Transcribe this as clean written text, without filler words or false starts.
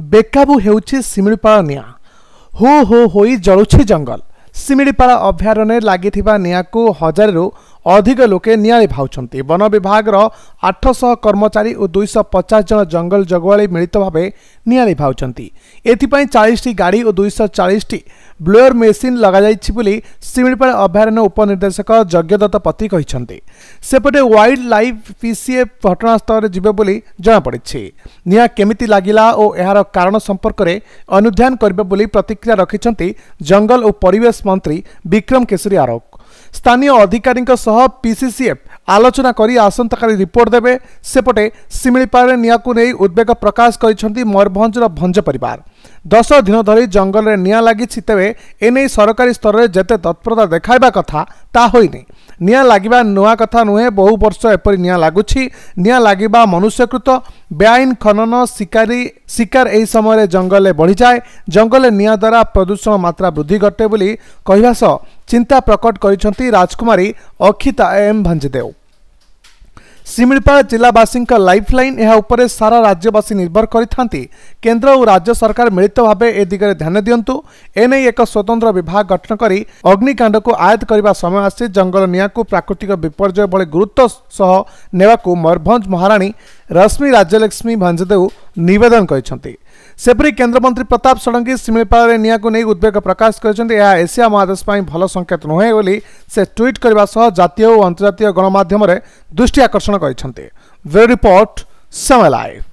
बेकाबू हेउछि सिमिड़िपाड़ा निआ हो होई जलुछि जंगल। सिमिड़िपाड़ा अभयारण्य लागिथिबा निआंको हजाररू अधिक लोके निआंरे भाउछन्ति। वन विभागर 800 कर्मचारी और 250 जन जंगल जगुआली मिलित भावे निआंरे भाउछन्ति। एथिपाई 40 टी गाड़ी और 240 टी ब्लोअर मेसीन लगाଯାଇଛି बोली सिमिड़िपाड़ा अभयारण्य उपनिर्देशक यज्ञदत्त पति कहिसन्ति। सेपटे वाइल्ड लाइफ पीसीएफ घटनास्थल जीवे बोली जनापड़ी। निआं केमिति लागिला और एहार कारण संपर्क में अनुध्यान करबे बोली प्रतिक्रिया रखिछन्ति जंगल और परिवेश मंत्री विक्रम केसरी आरोक। स्थानीय अधिकारी पीसीसीएफ आलोचना करी आसंता काली रिपोर्ट देबे। सेपटे सिमिड़िपाड़ा निआं को नहीं उद्वेग प्रकाश करिसेंती मयूरभंजर भंज परिवार। 10 दिन धरी जंगल में निआं लगी तेबे एने सरकारी स्तर में जेते तत्परता देखाइबा कथा ता होइनी। निआं लागिबा नुआ कथा नुहे, बहु वर्ष एपरि निआं लागुछि। निआं लागिबा मनुष्यकृत बेआईन खनन शिकार एही समय जंगल में बढ़ी जाए। जंगल निआं द्वारा प्रदूषण मात्रा वृद्धि घटे बोली कहिबा सह चिंता प्रकट करिसेंती राजकुमारी अक्षिता एम भंजदेव। सिमिड़िपाड़ा जिलावासी लाइफलाइन यहाँ उपरे सारा राज्यवासी निर्भर करिथांती। केंद्र और राज्य सरकार मिलित भावे ए दिगरे ध्यान दियंतु। एने एक स्वतंत्र विभाग गठन करी अग्निकांड को आयत करने समय आसी। जंगल निआं को प्राकृतिक विपर्यय भली गुरुत्व सह नेवाकू मयूरभंज महाराणी रश्मि राज्यलक्ष्मी भंजदेव निवेदन करिसेंती। सेपरी केन्द्रमंत्री प्रताप षडंगी सिमिड़िपाड़ा निआं को नहीं उद्वेग प्रकाश करिसेंती। यह एशिया महादेश में भल संकेत नुहे बोली से ट्विट करने सह जातीय और अंतर्जातीय गणमाध्यम दृष्टि आकर्षण करिसेंती। Bureau report Samaya live.